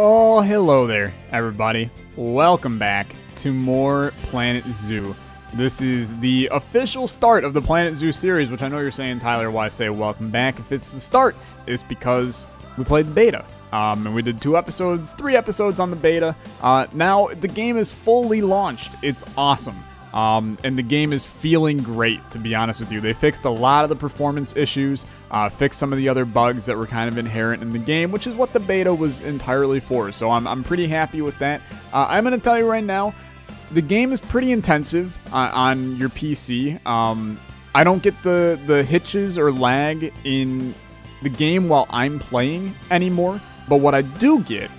Oh, hello there, everybody. Welcome back to more Planet Zoo. This is the official start of the Planet Zoo series, which I know you're saying, Tyler, why say welcome back? If it's the start, it's because we played the beta. And we did three episodes on the beta. Now, the game is fully launched. It's awesome. And the game is feeling great, to be honest with you. They fixed a lot of the performance issues, fixed some of the other bugs that were kind of inherent in the game, which is what the beta was entirely for. So I'm pretty happy with that. I'm going to tell you right now, the game is pretty intensive on your PC. I don't get the hitches or lag in the game while I'm playing anymore, but what I do get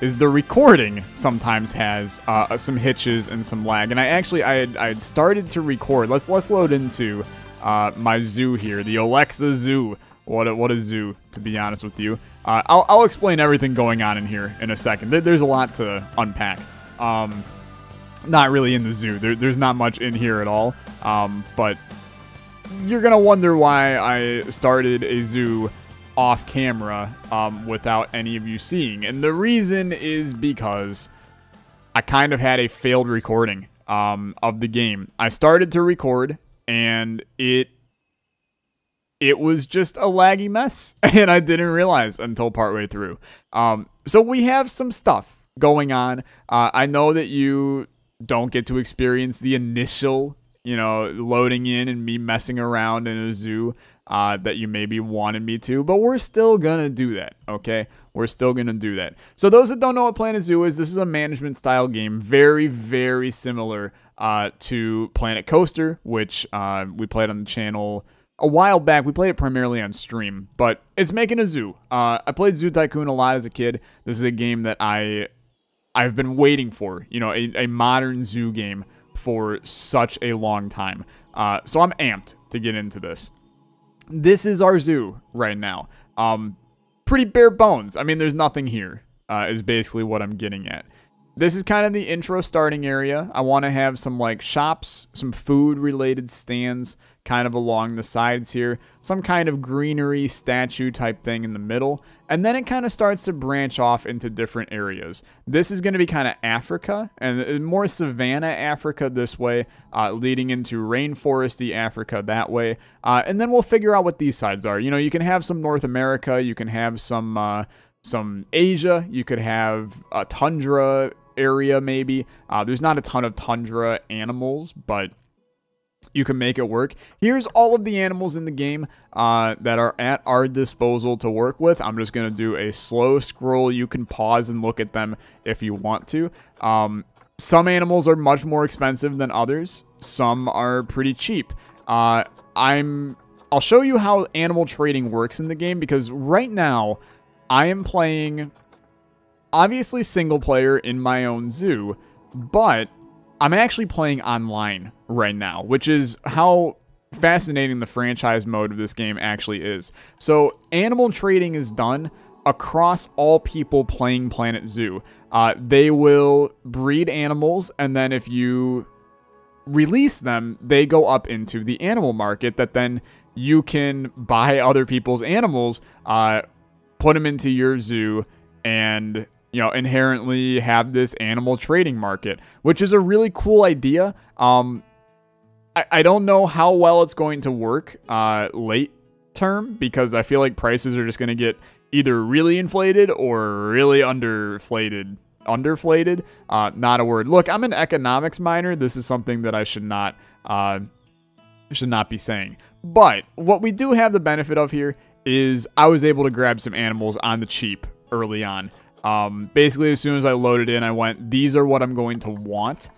is the recording sometimes has some hitches and some lag. And I had started to record. Let's load into my zoo here, the Alexa Zoo. What a zoo, to be honest with you. I'll explain everything going on in here in a second. There's a lot to unpack. Not really in the zoo. There's not much in here at all. But you're gonna wonder why I started a zoo off camera without any of you seeing, and the reason is because I kind of had a failed recording of the game. I started to record and it was just a laggy mess, and I didn't realize until partway through. So we have some stuff going on. I know that you don't get to experience the initial, you know, loading in and me messing around in a zoo that you maybe wanted me to, but we're still gonna do that, okay? We're still gonna do that. So those that don't know what Planet Zoo is, this is a management style game, very, very similar to Planet Coaster, which we played on the channel a while back. We played it primarily on stream, but it's making a zoo. I played Zoo Tycoon a lot as a kid. This is a game that I've been waiting for, you know, a modern zoo game for such a long time. So I'm amped to get into this. This is our zoo right now. Pretty bare bones. I mean, there's nothing here, is basically what I'm getting at. This is kind of the intro starting area. I want to have some like shops, some food related stands kind of along the sides here, some kind of greenery statue type thing in the middle. And then it kind of starts to branch off into different areas. This is going to be kind of Africa and more savanna Africa this way, leading into rainforesty Africa that way. And then we'll figure out what these sides are. You know, you can have some North America, you can have some Asia, you could have a tundra area maybe. There's not a ton of tundra animals, but you can make it work. Here's all of the animals in the game that are at our disposal to work with. I'm just going to do a slow scroll. You can pause and look at them if you want to. Some animals are much more expensive than others. Some are pretty cheap. I'll show you how animal trading works in the game, because right now I am playing obviously single player in my own zoo, but I'm actually playing online right now, which is how fascinating the franchise mode of this game actually is. So animal trading is done across all people playing Planet Zoo. They will breed animals, and then if you release them, they go up into the animal market that then you can buy other people's animals, put them into your zoo, and, you know, inherently have this animal trading market, which is a really cool idea. I don't know how well it's going to work late term, because I feel like prices are just going to get either really inflated or really underflated. Underflated? Not a word. Look, I'm an economics minor. This is something that I should not be saying. But what we do have the benefit of here is I was able to grab some animals on the cheap early on. Basically, as soon as I loaded in, I went, these are what I'm going to want.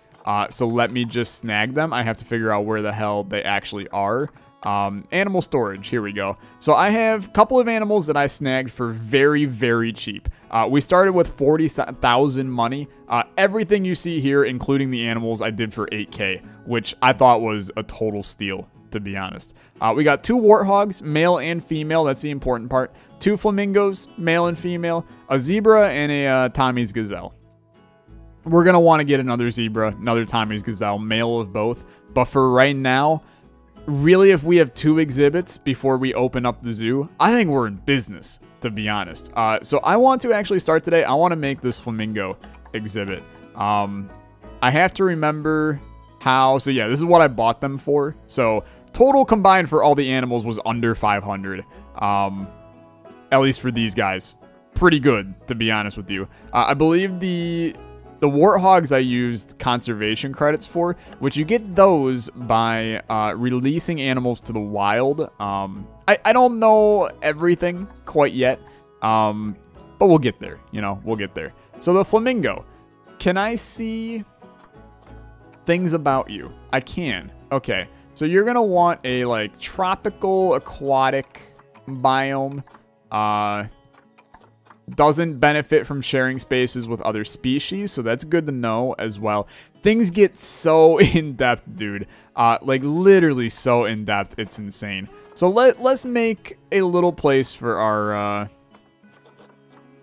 So let me just snag them. I have to figure out where the hell they actually are. Animal storage. Here we go. So I have a couple of animals that I snagged for very, very cheap. We started with 40,000 money. Everything you see here, including the animals, I did for 8K, which I thought was a total steal, to be honest. We got 2 warthogs, male and female. That's the important part. 2 flamingos, male and female, a zebra, and a Tommy's gazelle. We're going to want to get another zebra, another Tommy's gazelle, male of both. But for right now, really, if we have 2 exhibits before we open up the zoo, I think we're in business, to be honest. So I want to actually start today. I want to make this flamingo exhibit. I have to remember how. So yeah, this is what I bought them for. So total combined for all the animals was under 500. At least for these guys. Pretty good, to be honest with you. I believe the warthogs I used conservation credits for, which you get those by releasing animals to the wild. I don't know everything quite yet, but we'll get there. You know, we'll get there. So the flamingo. Can I see things about you? I can. Okay. So you're going to want a, like, tropical aquatic biome. Doesn't benefit from sharing spaces with other species, so that's good to know as well. Things get so in-depth, dude. Like, literally so in-depth, it's insane. So let's make a little place for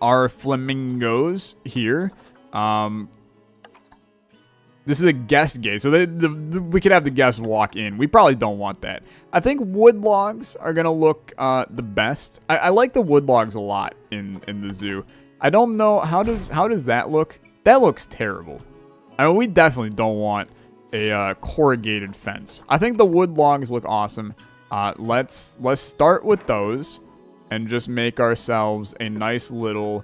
our flamingos here. This is a guest gate, so we could have the guests walk in. We probably don't want that. I think wood logs are going to look the best. I like the wood logs a lot in the zoo. I don't know. How does that look? That looks terrible. I mean, we definitely don't want a corrugated fence. I think the wood logs look awesome. Let's start with those and just make ourselves a nice little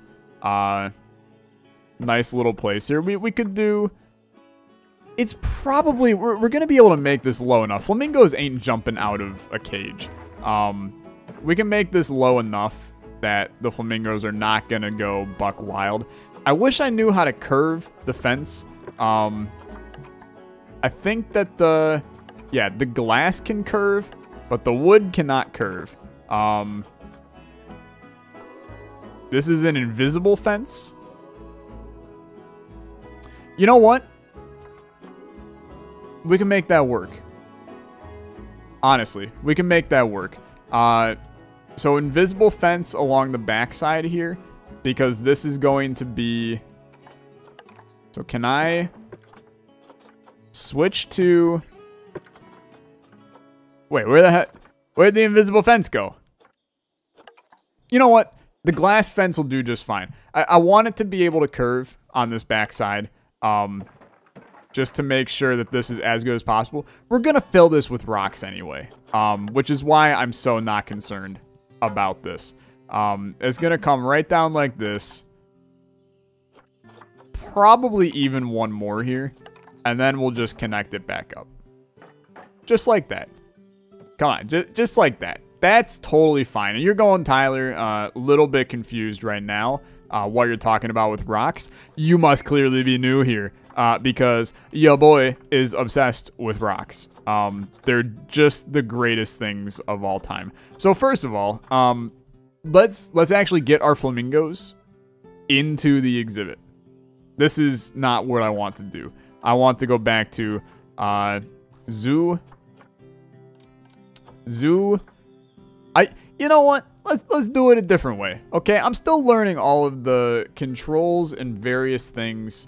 place here. We could do... It's probably, we're going to be able to make this low enough. Flamingos ain't jumping out of a cage. We can make this low enough that the flamingos are not going to go buck wild. I wish I knew how to curve the fence. I think that the glass can curve, but the wood cannot curve. This is an invisible fence. You know what? We can make that work. Honestly, we can make that work. So invisible fence along the backside here, because this is going to be... So can I switch to... Wait, where the heck? Where'd the invisible fence go? You know what? The glass fence will do just fine. I want it to be able to curve on this backside. Just to make sure that this is as good as possible. We're going to fill this with rocks anyway, which is why I'm so not concerned about this. It's going to come right down like this. Probably even one more here, and then we'll just connect it back up. Just like that. Come on, just like that. That's totally fine. And you're going, Tyler, a little bit confused right now what you're talking about with rocks. You must clearly be new here. Because your boy is obsessed with rocks. They're just the greatest things of all time. So first of all, let's actually get our flamingos into the exhibit. This is not what I want to do. I want to go back to zoo. You know what? Let's do it a different way. Okay, I'm still learning all of the controls and various things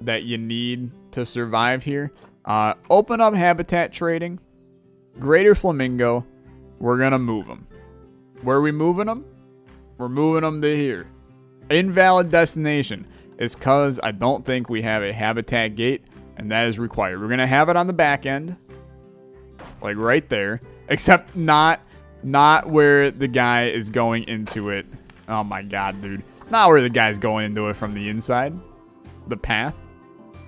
that you need to survive here. Open up habitat trading. Greater flamingo. We're going to move them. Where are we moving them? We're moving them to here. Invalid destination. It's because I don't think we have a habitat gate, and that is required. We're going to have it on the back end. Like right there. Except not where the guy is going into it. Oh my god, dude. Not where the guy's going into it from the inside. The path.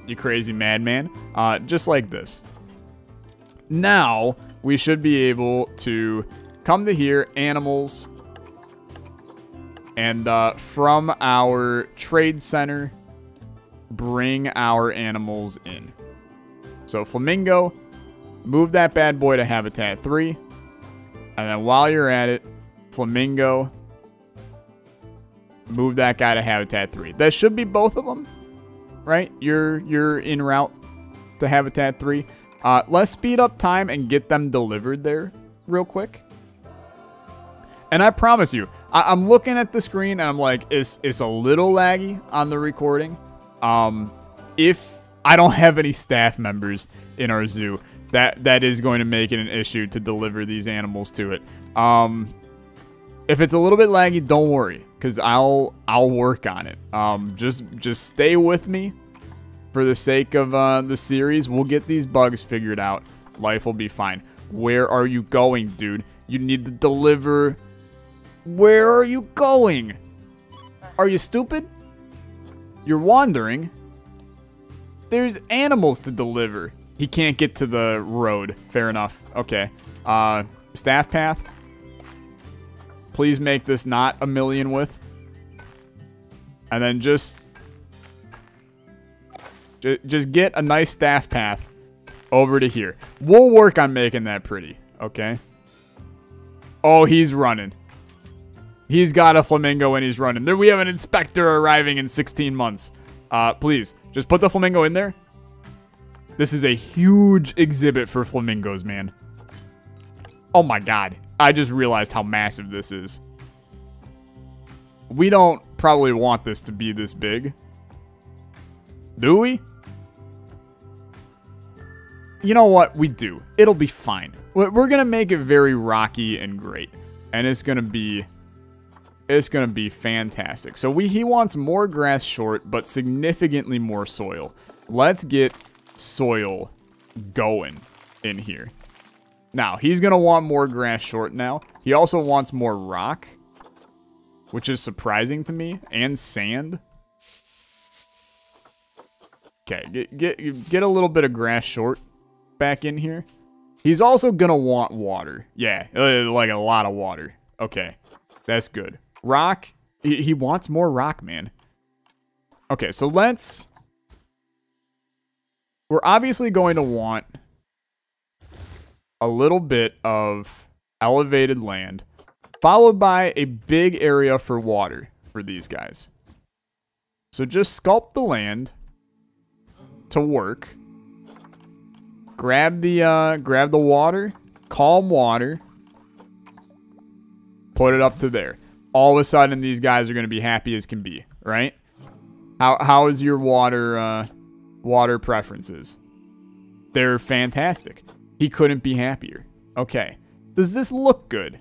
You crazy madman. Just like this. Now, we should be able to come to here, animals, and from our trade center, bring our animals in. So, flamingo, move that bad boy to Habitat 3, and then while you're at it, flamingo, move that guy to Habitat 3. That should be both of them. Right, you're en route to Habitat 3. Let's speed up time and get them delivered there real quick. And I promise you, I'm looking at the screen and I'm like, it's a little laggy on the recording. If I don't have any staff members in our zoo, that is going to make it an issue to deliver these animals to it. If it's a little bit laggy, don't worry, because I'll work on it. Just stay with me for the sake of the series. We'll get these bugs figured out. Life will be fine. Where are you going, dude? You need to deliver. Where are you going? Are you stupid? You're wandering. There's animals to deliver. He can't get to the road. Fair enough. Okay. Staff path. Please make this not a million width. And then just get a nice staff path over to here. We'll work on making that pretty. Okay. Oh, he's running. He's got a flamingo and he's running. There we have an inspector arriving in 16 months. Please, just put the flamingo in there. This is a huge exhibit for flamingos, man. Oh my God. I just realized how massive this is. We don't probably want this to be this big. Do we? You know what? We do. It'll be fine. We're going to make it very rocky and great. And it's going to be fantastic. So he wants more grass short, but significantly more soil. Let's get soil going in here. Now, he's going to want more grass short now. He also wants more rock, which is surprising to me, and sand. Okay, get a little bit of grass short back in here. He's also going to want water. Yeah, like a lot of water. Okay, that's good. Rock. He wants more rock, man. Okay, so we're obviously going to want a little bit of elevated land, followed by a big area for water for these guys. So just sculpt the land to work. Grab the water, calm water, put it up to there. All of a sudden, these guys are going to be happy as can be, right? How is your water preferences? They're fantastic. He couldn't be happier. Okay. Does this look good?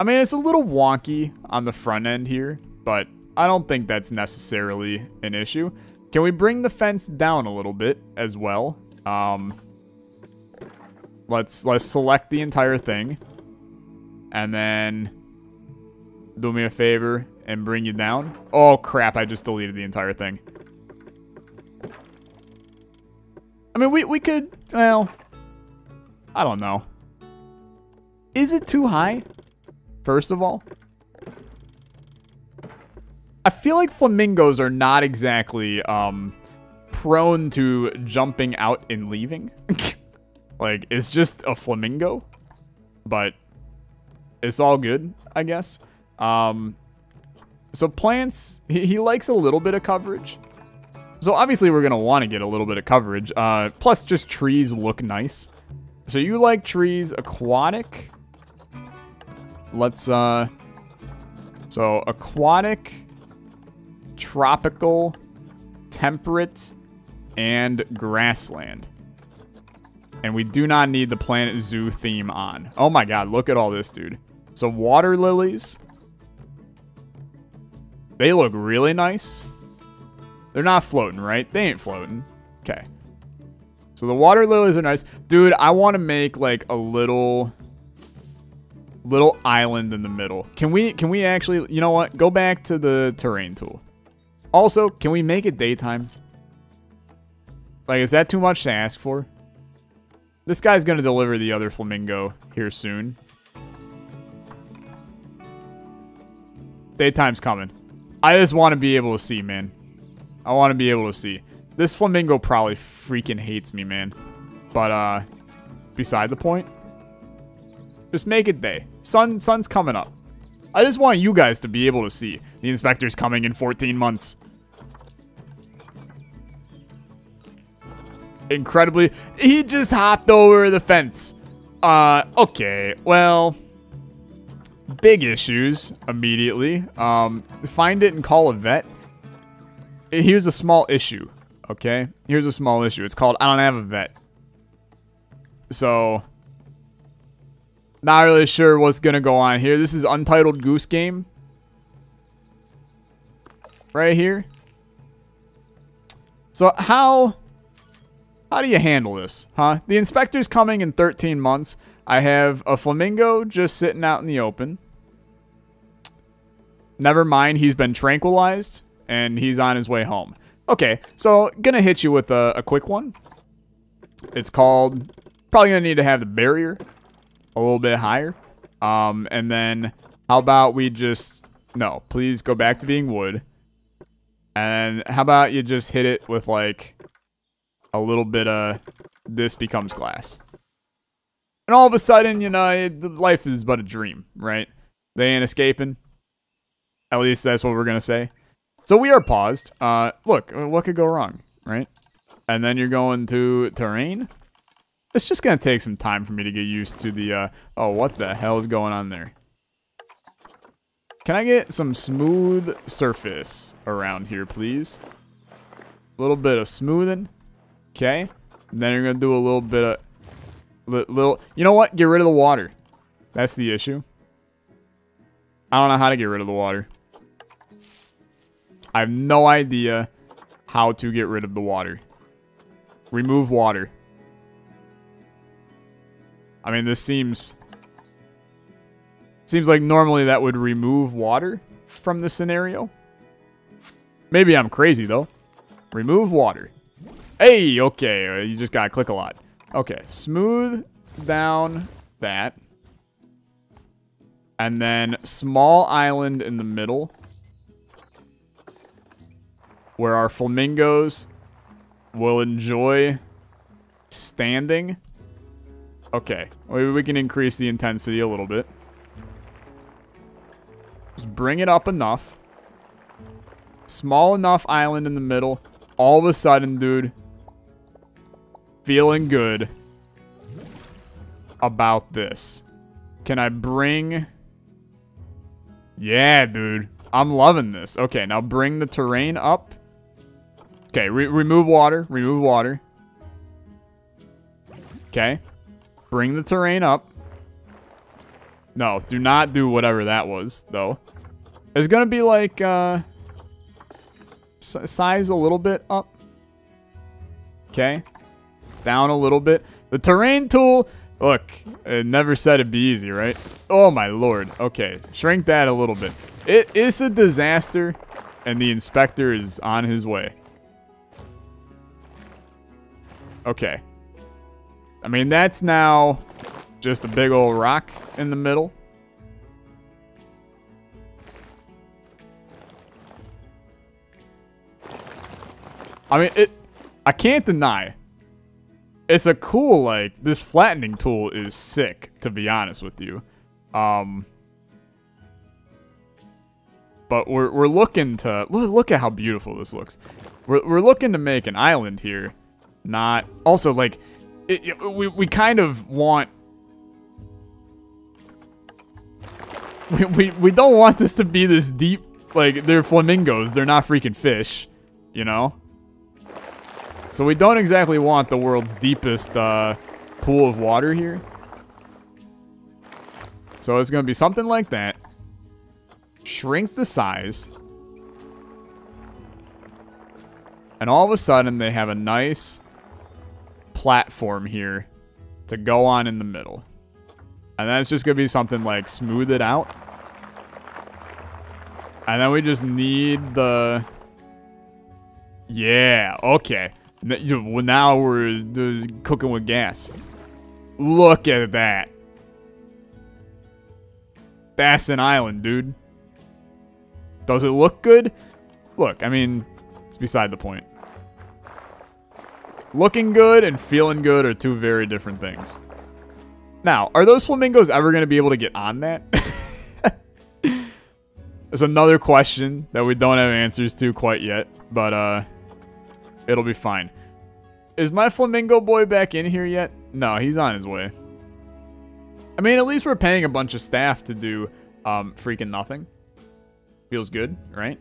I mean, it's a little wonky on the front end here, but I don't think that's necessarily an issue. Can we bring the fence down a little bit as well? Let's select the entire thing. And then do me a favor and bring you down. Oh crap, I just deleted the entire thing. I mean, we could, well, I don't know. Is it too high? First of all, I feel like flamingos are not exactly prone to jumping out and leaving. Like, it's just a flamingo, but it's all good, I guess. So plants, he likes a little bit of coverage. So obviously we're going to want to get a little bit of coverage. Plus just trees look nice. So you like trees, aquatic. So aquatic, tropical, temperate, and grassland. And we do not need the Planet Zoo theme on. Oh my God, look at all this, dude. So water lilies. They look really nice. They're not floating, right? They ain't floating. Okay. So the water lilies are nice. Dude, I want to make like a little island in the middle. Can we actually, you know what? Go back to the terrain tool. Also, can we make it daytime? Like, is that too much to ask for? This guy's going to deliver the other flamingo here soon. Daytime's coming. I just want to be able to see, man. I want to be able to see. This flamingo probably freaking hates me, man. But, beside the point, just make it day. Sun's coming up. I just want you guys to be able to see. The inspector's coming in 14 months. Incredibly, he just hopped over the fence. Okay, well, big issues immediately. Find it and call a vet. Here's a small issue, okay? Here's a small issue. It's called, I don't have a vet. So, not really sure what's going to go on here. This is Untitled Goose Game. Right here. So, how do you handle this, huh? The inspector's coming in 13 months. I have a flamingo just sitting out in the open. Never mind, he's been tranquilized, and he's on his way home. Okay, so gonna hit you with a quick one. It's called, probably gonna need to have the barrier a little bit higher. And then how about we just, no, please go back to being wood. And how about you just hit it with like a little bit of this becomes glass. And all of a sudden, you know, life is but a dream, right? They ain't escaping. At least that's what we're going to say. So we are paused. Look, what could go wrong, right? And then you're going to terrain. It's just going to take some time for me to get used to the, oh, what the hell is going on there? Can I get some smooth surface around here, please? A little bit of smoothing. Okay. And then you're going to do a little bit of, you know what? Get rid of the water. That's the issue. I don't know how to get rid of the water. I have no idea how to get rid of the water. Remove water. I mean, this seems like normally that would remove water from the scenario. Maybe I'm crazy, though. Remove water. Hey, okay. You just gotta click a lot. Okay, smooth down that. And then small island in the middle where our flamingos will enjoy standing. Okay, maybe we can increase the intensity a little bit. Just bring it up enough. Small enough island in the middle. All of a sudden, dude, feeling good about this. Can I bring... Yeah, dude. I'm loving this. Okay, now bring the terrain up. Okay, remove water. Remove water. Okay. Bring the terrain up. No, do not do whatever that was, though. It's going to be like, size a little bit up. Okay. Down a little bit. The terrain tool... Look, it never said it'd be easy, right? Oh, my lord. Okay, shrink that a little bit. It is a disaster, and the inspector is on his way. Okay. I mean, that's now just a big old rock in the middle. I mean, I can't deny. It's a cool, like, this flattening tool is sick, to be honest with you. But we're looking to... Look at how beautiful this looks. We're looking to make an island here. Not... Also, like, we kind of want... We don't want this to be this deep... Like, they're flamingos. They're not freaking fish, you know? So we don't exactly want the world's deepest pool of water here. So it's going to be something like that. Shrink the size. And all of a sudden they have a nice platform here to go on in the middle. And that's just going to be something like smooth it out. And then we just need the... Yeah, okay. Now we're cooking with gas. Look at that. That's an island, dude. Does it look good? Look, I mean, it's beside the point. Looking good and feeling good are two very different things. Now, are those flamingos ever going to be able to get on that? That's another question that we don't have answers to quite yet, but, it'll be fine. Is my flamingo boy back in here yet? No, he's on his way. I mean, at least we're paying a bunch of staff to do freaking nothing. Feels good, right?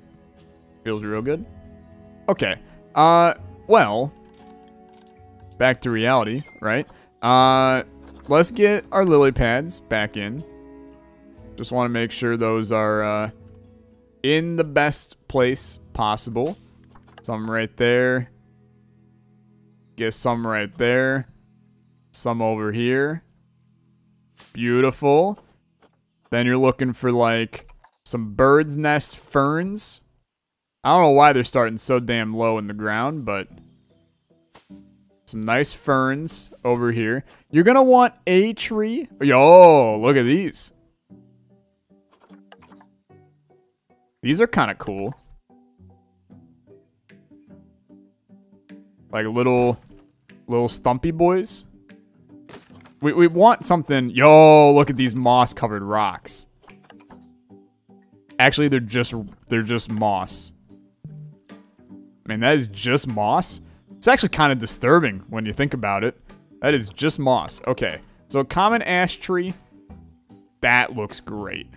Feels real good. Okay. Well, back to reality, right? Let's get our lily pads back in. Just want to make sure those are in the best place possible. Some right there. Get some right there. Some over here. Beautiful. Then you're looking for like some bird's nest ferns. I don't know why they're starting so damn low in the ground, but some nice ferns over here. You're gonna want a tree. Yo, look at these. These are kind of cool. Like little stumpy boys. We want something. Yo, look at these moss covered rocks. Actually, they're just moss. I mean, that is just moss. It's actually kind of disturbing when you think about it. That is just moss. Okay. So a common ash tree. That looks great.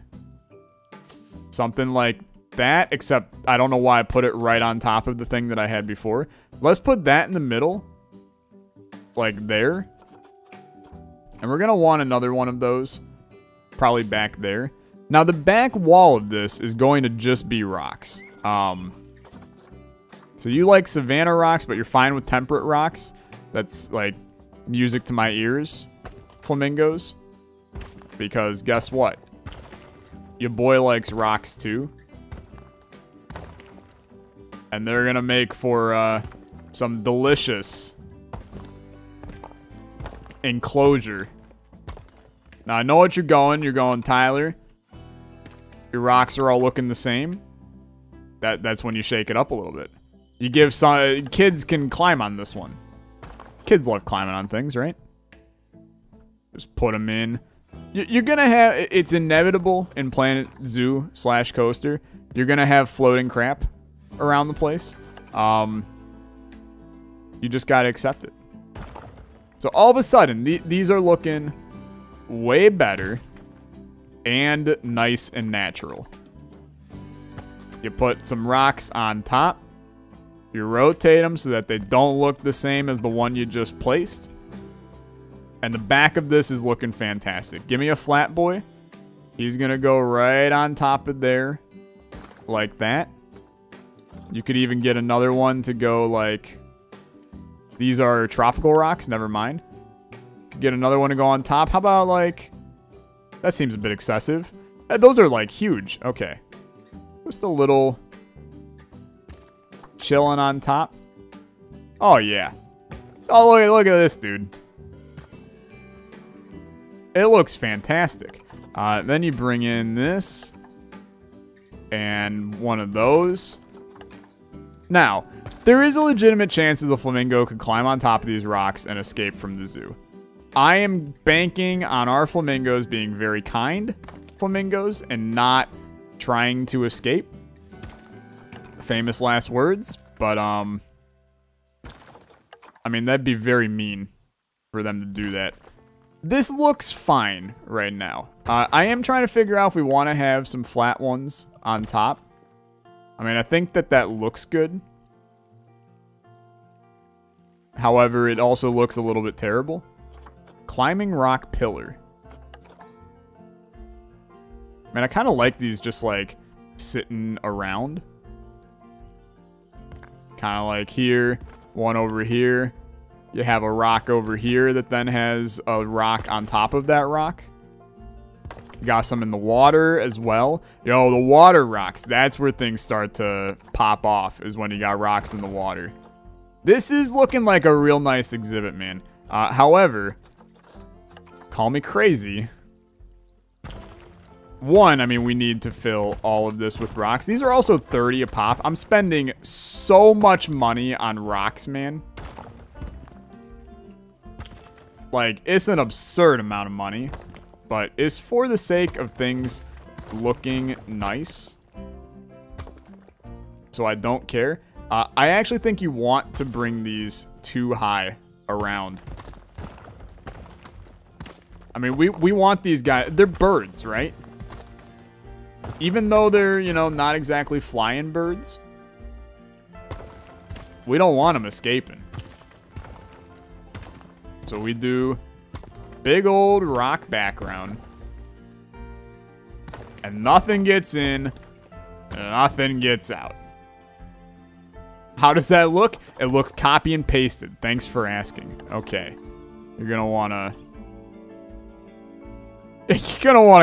Something like that, except I don't know why I put it right on top of the thing that I had before. Let's put that in the middle. Like there. And we're going to want another one of those. Probably back there. Now, the back wall of this is going to just be rocks. So you like savanna rocks, but you're fine with temperate rocks. That's, like, music to my ears. Flamingos. Because guess what? Your boy likes rocks, too. And they're going to make for some delicious enclosure. Now I know what you're going. You're going, Tyler. Your rocks are all looking the same. That's when you shake it up a little bit. You give some kids can climb on this one. Kids love climbing on things, right? Just put them in. You're gonna have. It's inevitable in Planet Zoo / Coaster. You're gonna have floating crap around the place. You just gotta accept it. So all of a sudden, these are looking way better and nice and natural. You put some rocks on top. You rotate them so that they don't look the same as the one you just placed. And the back of this is looking fantastic. Give me a flat boy. He's going to go right on top of there like that. You could even get another one to go like... These are tropical rocks. Never mind. Could get another one to go on top. How about like... That seems a bit excessive. Those are like huge. Okay. Just a little... Chilling on top. Oh, yeah. Oh, look at this, dude. It looks fantastic. Then you bring in this. And one of those. Now... There is a legitimate chance that the flamingo could climb on top of these rocks and escape from the zoo. I am banking on our flamingos being very kind flamingos and not trying to escape. Famous last words, but, I mean, that'd be very mean for them to do that. This looks fine right now. I am trying to figure out if we want to have some flat ones on top. I mean, I think that looks good. However, it also looks a little bit terrible. Climbing rock pillar. Man, I kind of like these just like sitting around. Kind of like here, one over here. You have a rock over here that then has a rock on top of that rock. You got some in the water as well. Yo, the water rocks. That's where things start to pop off, is when you got rocks in the water. This is looking like a real nice exhibit, man. However, call me crazy. One, I mean, we need to fill all of this with rocks. These are also 30 a pop. I'm spending so much money on rocks, man. Like, it's an absurd amount of money. But it's for the sake of things looking nice. So I don't care. I actually think you want to bring these too high around. I mean, we want these guys. They're birds, right? Even though they're, you know, not exactly flying birds. We don't want them escaping. So we do Big old rock background. And nothing gets in, nothing gets out. How does that look? It looks copy and pasted. Thanks for asking. Okay. You're gonna wanna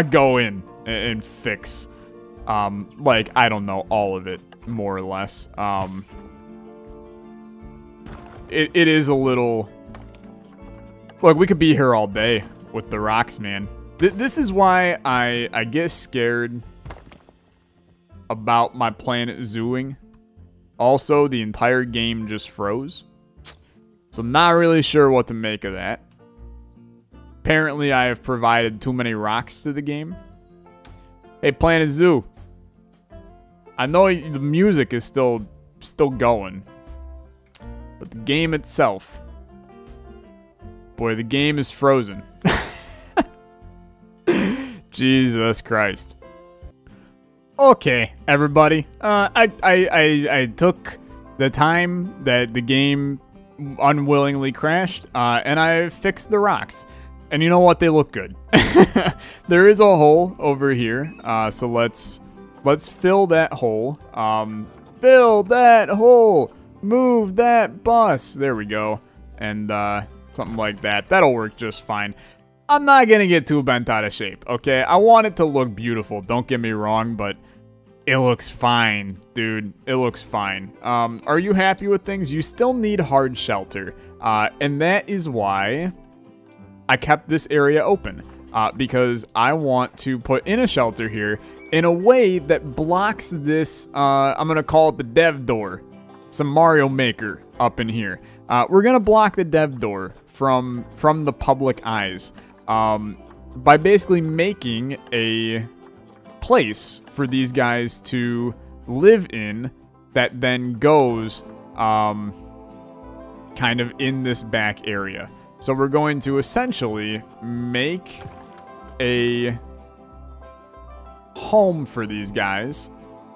go in and fix, like, I don't know, all of it, more or less. It is a little... Look, we could be here all day with the rocks, man. This is why I get scared about my Planet Zooing. Also, the entire game just froze. So I'm not really sure what to make of that. Apparently, I have provided too many rocks to the game. Hey, Planet Zoo. I know the music is still going. But the game itself... Boy, the game is frozen. Jesus Christ. Okay, everybody. I took the time that the game unwillingly crashed, and I fixed the rocks. And you know what? They look good. There is a hole over here, so let's fill that hole. Fill that hole. Move that bus. There we go. And something like that. That'll work just fine. I'm not gonna get too bent out of shape, okay? I want it to look beautiful, don't get me wrong, but it looks fine, dude. It looks fine. Are you happy with things? You still need hard shelter, and that is why I kept this area open, because I want to put in a shelter here in a way that blocks this, I'm gonna call it the dev door. Some Mario Maker up in here. We're gonna block the dev door from the public eyes. By basically making a place for these guys to live in that then goes kind of in this back area. So we're going to essentially make a home for these guys,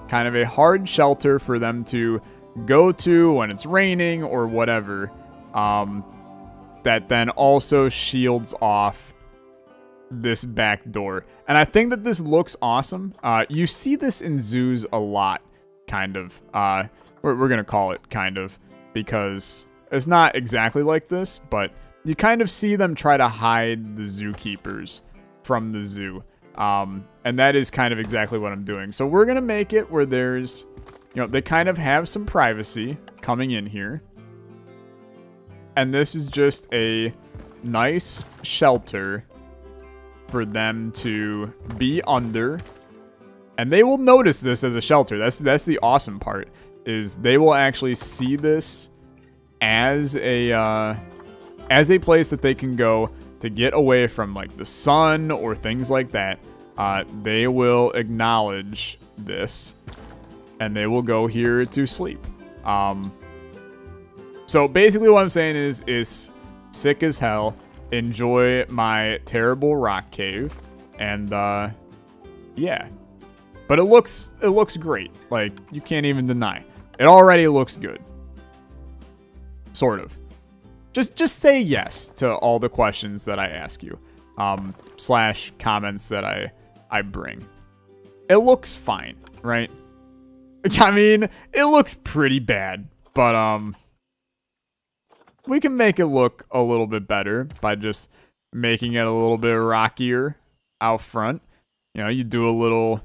kind of a hard shelter for them to go to when it's raining or whatever, that then also shields off this back door. And I think that this looks awesome. You see this in zoos a lot, kind of. We're gonna call it kind of, because it's not exactly like this, but you kind of see them try to hide the zookeepers from the zoo. And that is kind of exactly what I'm doing. So we're gonna make it where there's, you know, they kind of have some privacy coming in here. And this is just a nice shelter for them to be under, and they will notice this as a shelter. That's the awesome part, is they will actually see this as a place that they can go to get away from, like, the sun or things like that. They will acknowledge this, and they will go here to sleep. So basically what I'm saying is it's sick as hell. Enjoy my terrible rock cave, and yeah, but it looks great. Like, you can't even deny it already looks good, sort of. Just say yes to all the questions that I ask you, slash comments that I bring. It looks fine, right? I mean, it looks pretty bad, but we can make it look a little bit better by just making it a little bit rockier out front. You know, you do a little...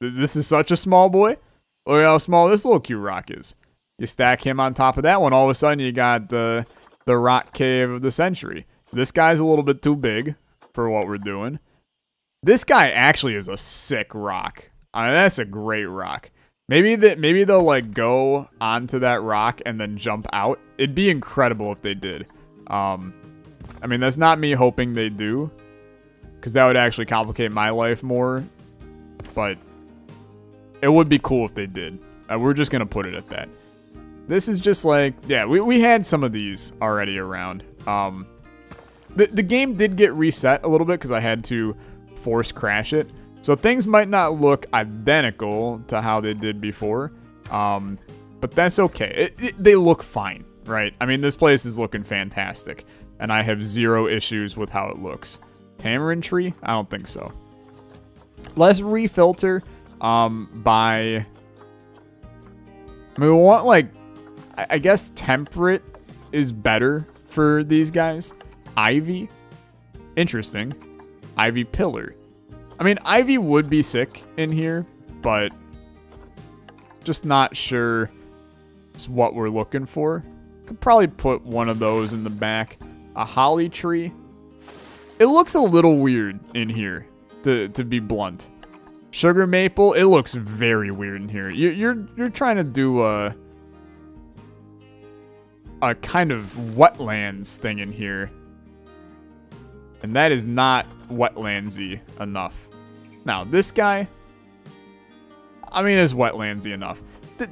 This is such a small boy. Look how small this little cute rock is. You stack him on top of that one, all of a sudden you got the rock cave of the century. This guy's a little bit too big for what we're doing. This guy actually is a sick rock. I mean, that's a great rock. Maybe they'll, like, go onto that rock and then jump out. It'd be incredible if they did. I mean, that's not me hoping they do, because that would actually complicate my life more. But it would be cool if they did. We're just going to put it at that. This is just like, yeah, we had some of these already around. The game did get reset a little bit because I had to force crash it. So things might not look identical to how they did before, but that's okay. They look fine, right? I mean, this place is looking fantastic. and I have zero issues with how it looks. Tamarind tree? I don't think so. Let's refilter by... I mean, we want, like, I guess temperate is better for these guys. Ivy? Interesting. Ivy pillar. I mean, ivy would be sick in here, but just not sure it's what we're looking for. Could probably put one of those in the back. A holly tree. It looks a little weird in here, to be blunt. Sugar maple, it looks very weird in here. You're trying to do a kind of wetlands thing in here, and that is not wetlandsy enough. Now this guy, I mean, is wetlandsy enough.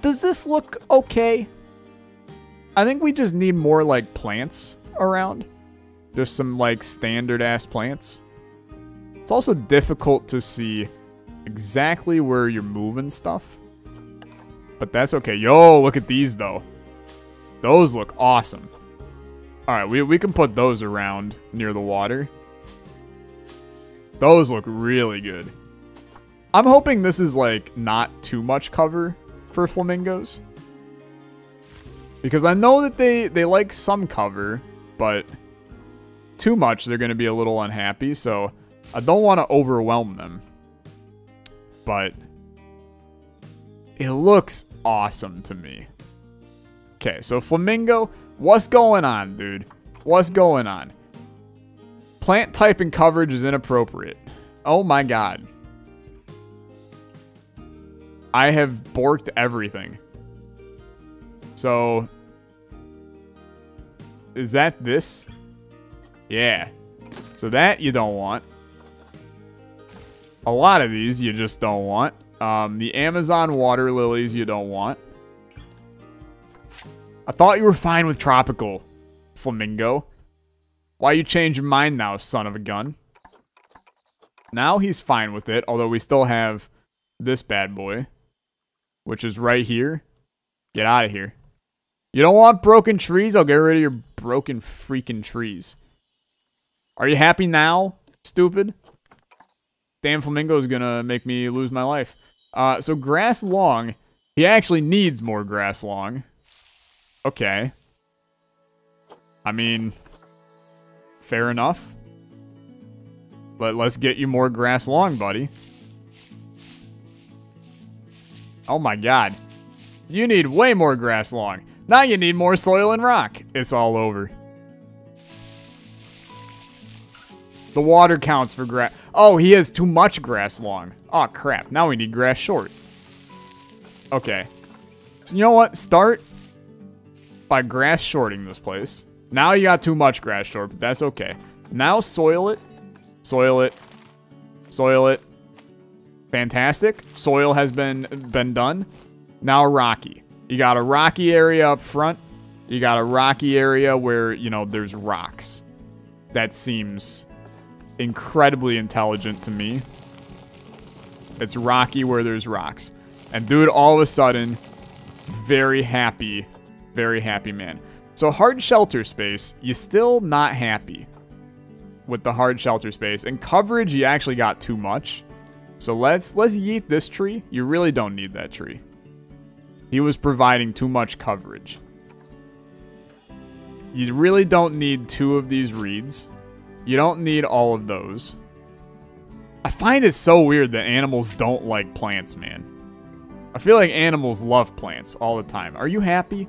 Does this look okay? I think we just need more like plants around, just some like standard ass plants. It's also difficult to see exactly where you're moving stuff, but that's okay. Yo, look at these though. Those look awesome. All right, we can put those around near the water. Those look really good. I'm hoping this is like not too much cover for flamingos, because I know that they like some cover, but too much they're gonna be a little unhappy, so I don't want to overwhelm them. But it looks awesome to me. Okay, so flamingo, what's going on, dude? What's going on? Plant type and coverage is inappropriate. Oh my god. I have borked everything. So, is that this? Yeah. So that you don't want. A lot of these you just don't want. The Amazon water lilies you don't want. I thought you were fine with tropical, flamingo. Why you change your mind now, son of a gun? Now he's fine with it, although we still have this bad boy, which is right here. Get out of here. You don't want broken trees? I'll get rid of your broken freaking trees. Are you happy now, stupid? Damn flamingo is gonna make me lose my life. So grass long. He actually needs more grass long. Okay. I mean, fair enough. Let's get you more grass long, buddy. Oh my god. You need way more grass long. Now you need more soil and rock. It's all over. The water counts for grass. Oh, he has too much grass long. Oh, crap. Now we need grass short. Okay. So you know what? Start by grass shorting this place. Now you got too much grass short, but that's okay. Now soil it. Soil it. Soil it. Fantastic. Soil has been done. Now rocky. You got a rocky area up front. You got a rocky area where, you know, there's rocks. That seems... incredibly intelligent to me. It's rocky where there's rocks. And dude, all of a sudden, very happy man. So hard shelter space, you still not happy with the hard shelter space. And coverage, you actually got too much. So let's yeet this tree. You really don't need that tree. He was providing too much coverage. You really don't need two of these reeds. You don't need all of those. I find it so weird that animals don't like plants, man. I feel like animals love plants all the time. Are you happy?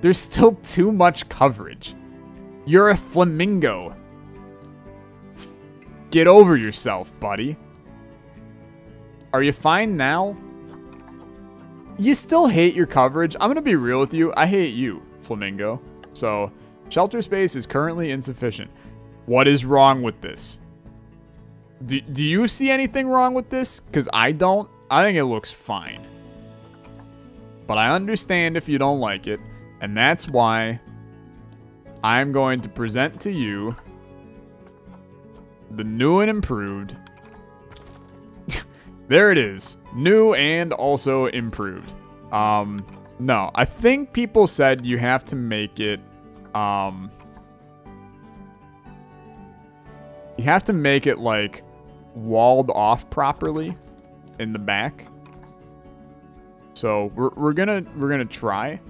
There's still too much coverage. You're a flamingo. Get over yourself, buddy. Are you fine now? You still hate your coverage. I'm gonna be real with you. I hate you, flamingo. So, shelter space is currently insufficient. What is wrong with this? Do you see anything wrong with this? Because I don't. I think it looks fine. But I understand if you don't like it. And that's why I'm going to present to you the new and improved. There it is. New and also improved. No, I think people said you have to make it... You have to make it, like, walled off properly in the back. So we're gonna try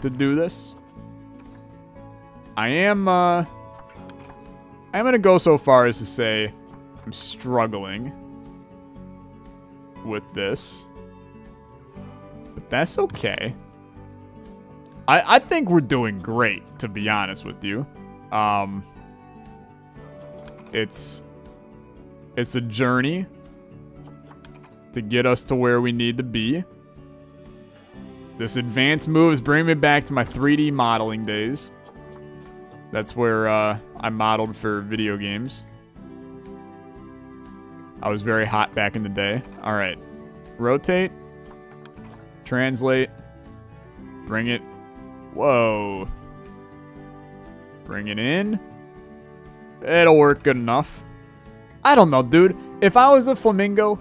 to do this. I'm gonna go so far as to say I'm struggling with this, but that's okay. I think we're doing great, to be honest with you. It's a journey to get us to where we need to be. This advanced move is bringing me back to my 3D modeling days. That's where I modeled for video games. I was very hot back in the day. All right, rotate, translate, bring it. Whoa. Bring it in. It'll work good enough. I don't know, dude. If I was a flamingo,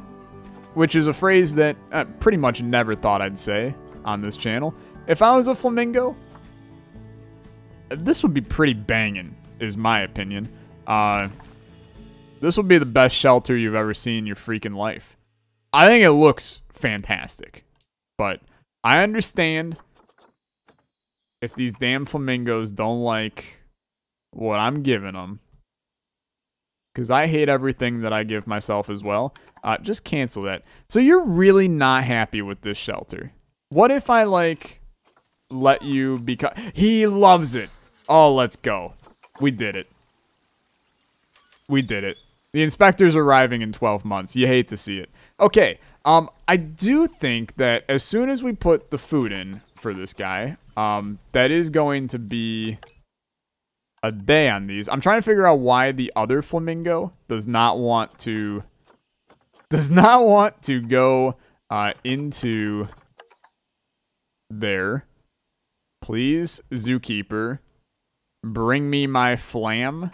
which is a phrase that I pretty much never thought I'd say on this channel. If I was a flamingo, this would be pretty banging, is my opinion. This would be the best shelter you've ever seen in your freaking life. I think it looks fantastic. But I understand if these damn flamingos don't like what I'm giving them. Because I hate everything that I give myself as well. Just cancel that. So you're really not happy with this shelter. What if I, like, let you become... He loves it. Oh, let's go. We did it. We did it. The inspector's arriving in 12 months. You hate to see it. Okay. I do think that as soon as we put the food in for this guy... that is going to be a day on these. I'm trying to figure out why the other flamingo does not want to go into there. Please, zookeeper, bring me my flam.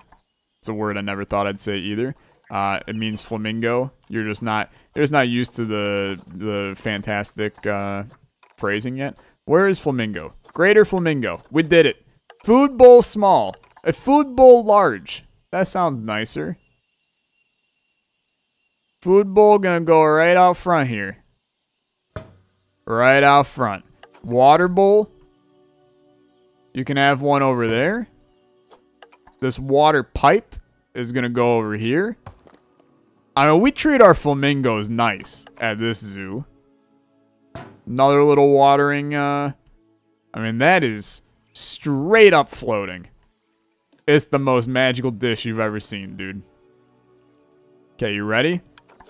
It's a word I never thought I'd say either. It means flamingo. You're just not used to the fantastic phrasing yet. Where is flamingo? Greater flamingo. We did it. Food bowl small. A food bowl large. That sounds nicer. Food bowl gonna go right out front here. Right out front. Water bowl. You can have one over there. This water pipe is gonna go over here. I mean, we treat our flamingos nice at this zoo. Another little watering, I mean, that is straight up floating. It's the most magical dish you've ever seen, dude. Okay, you ready?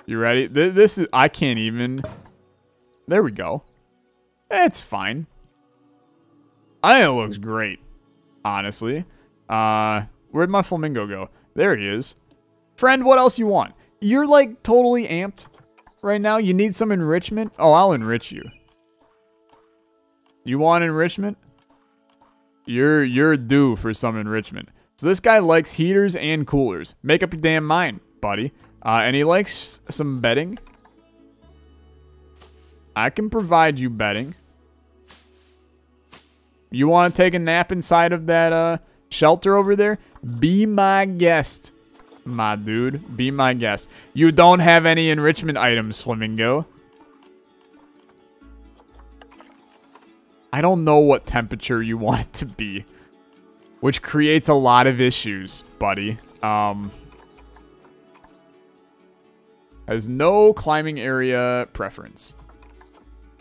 You ready? This is... I can't even... There we go. It's fine. I think it looks great, honestly. Where'd my flamingo go? There he is. Friend, what else you want? You're, like, totally amped right now. You need some enrichment? Oh, I'll enrich you. You want enrichment? You're due for some enrichment. So this guy likes heaters and coolers. Make up your damn mind, buddy. And he likes some bedding. I can provide you bedding. You want to take a nap inside of that shelter over there? Be my guest, my dude. Be my guest. You don't have any enrichment items, flamingo. I don't know what temperature you want it to be, which creates a lot of issues, buddy. Has no climbing area preference.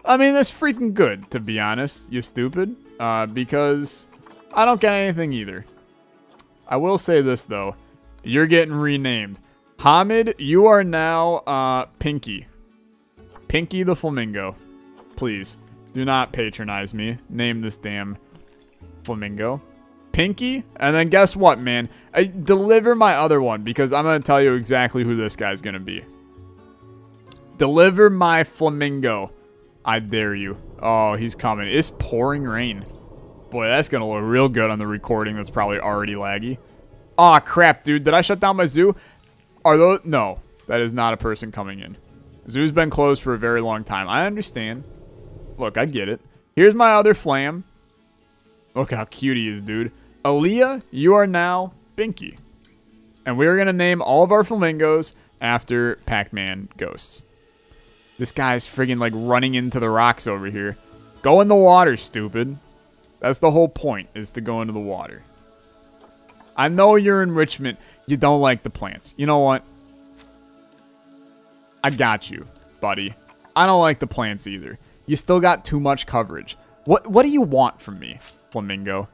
I mean, that's freaking good, to be honest, you stupid, because I don't get anything either. I will say this, though. You're getting renamed. Hamid, you are now Pinky. Pinky the Flamingo. Please. Do not patronize me. Name this damn flamingo. Pinky? And then guess what, man? I deliver my other one, because I'm going to tell you exactly who this guy's going to be. Deliver my flamingo. I dare you. Oh, he's coming. It's pouring rain. Boy, that's going to look real good on the recording that's probably already laggy. Aw, crap, dude. Did I shut down my zoo? Are those... No. That is not a person coming in. Zoo's been closed for a very long time. I understand. Look, I get it. Here's my other flam. Look how cute he is, dude. Aaliyah, you are now Binky. And we're going to name all of our flamingos after Pac-Man ghosts. This guy's friggin' like running into the rocks over here. Go in the water, stupid. That's the whole point, is to go into the water. I know you're in Richmond. You don't like the plants. You know what? I got you, buddy. I don't like the plants either. You still got too much coverage. What do you want from me, Flamingo?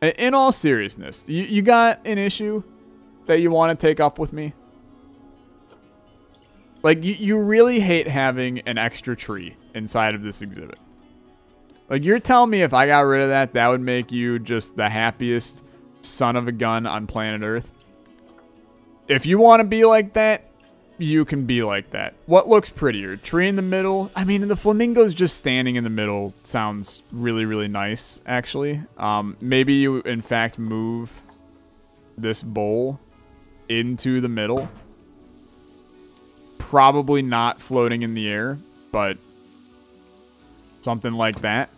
In all seriousness, you got an issue that you want to take up with me? Like, you really hate having an extra tree inside of this exhibit. Like, you're telling me if I got rid of that, that would make you just the happiest son of a gun on planet Earth? If you want to be like that, you can be like that. What looks prettier? Tree in the middle? I mean, the flamingos just standing in the middle sounds really, really nice, actually. Maybe you, in fact, move this bowl into the middle. Probably not floating in the air, but something like that.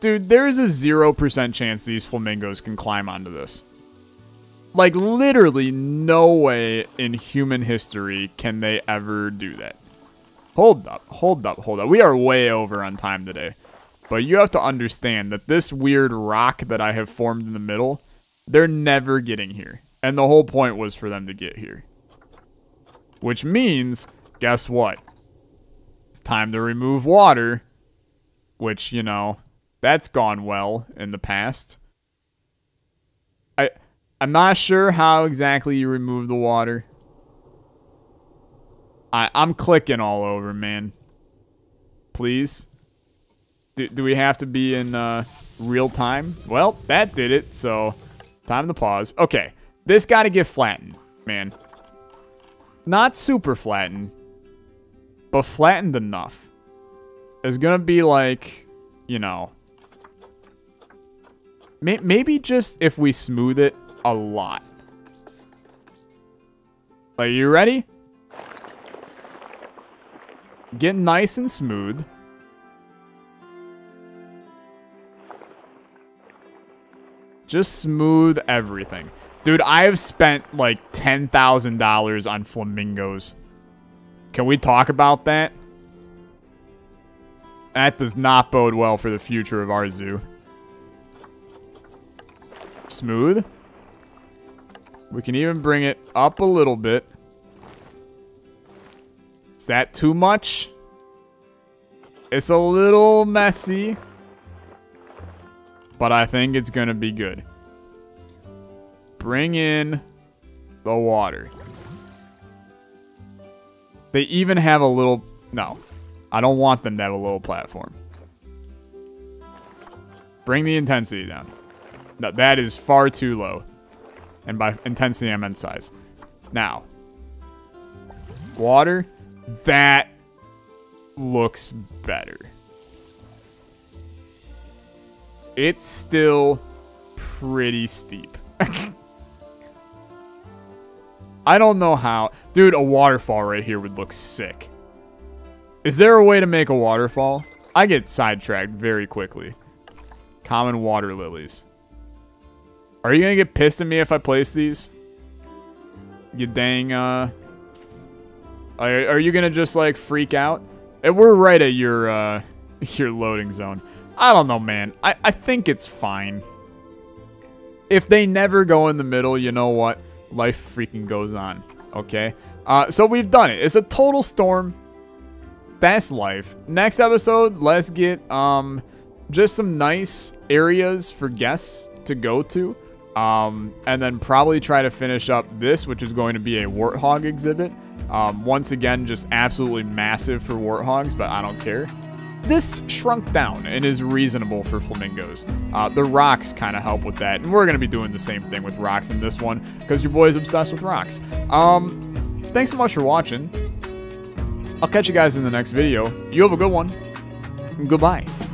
Dude, there is a 0% chance these flamingos can climb onto this. Like, literally no way in human history can they ever do that. Hold up, hold up, hold up. We are way over on time today. But you have to understand that this weird rock that I have formed in the middle, they're never getting here. And the whole point was for them to get here. Which means, guess what? It's time to remove water. Which, you know, that's gone well in the past. I'm not sure how exactly you remove the water. I'm clicking all over, man. Please? Do we have to be in real time? Well, that did it, so time to pause. Okay, this got to get flattened, man. Not super flattened, but flattened enough. It's going to be like, you know, maybe just if we smooth it a lot. Are you ready? Get nice and smooth. Just smooth everything. Dude, I have spent like $10,000 on flamingos. Can we talk about that? That does not bode well for the future of our zoo. Smooth. We can even bring it up a little bit. Is that too much? It's a little messy. But I think it's going to be good. Bring in the water. They even have a little... No. I don't want them to have a little platform. Bring the intensity down. No, that is far too low. And by intensity, I meant size. Now, water, that looks better. It's still pretty steep. I don't know how. Dude, a waterfall right here would look sick. Is there a way to make a waterfall? I get sidetracked very quickly. Common water lilies. Are you going to get pissed at me if I place these? You dang, Are you going to just, like, freak out? And we're right at your loading zone. I don't know, man. I think it's fine. If they never go in the middle, you know what? Life freaking goes on, okay? So we've done it. It's a total storm. That's life. Next episode, let's get, just some nice areas for guests to go to. And then probably try to finish up this, which is going to be a warthog exhibit. Once again, just absolutely massive for warthogs, but I don't care. This shrunk down and is reasonable for flamingos. The rocks kind of help with that, and we're going to be doing the same thing with rocks in this one, because your boy's obsessed with rocks. Thanks so much for watching. I'll catch you guys in the next video. You have a good one. Goodbye.